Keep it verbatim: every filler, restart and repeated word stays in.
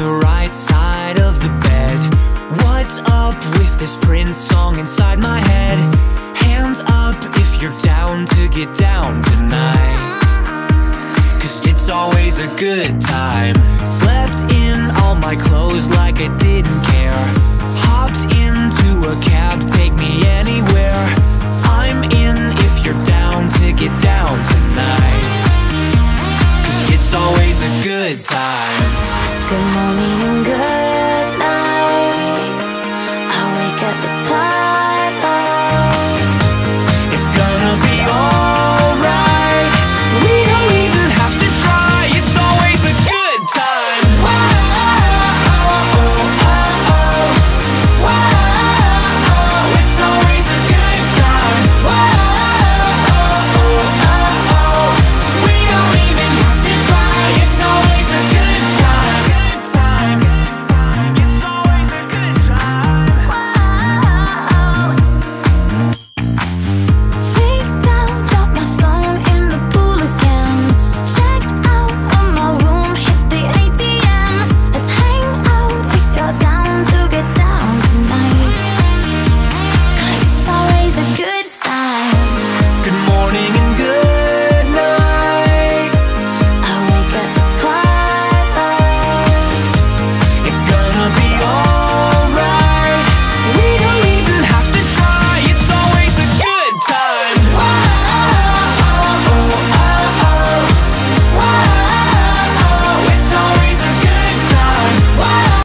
the right side of the bed. What's up with this Prince song inside my head? Hands up if you're down to get down tonight, cause it's always a good time. Slept in all my clothes like I didn't care. Hopped into a cab, take me anywhere. I'm in if you're down to get down tonight, cause it's always a good time. Good morning and good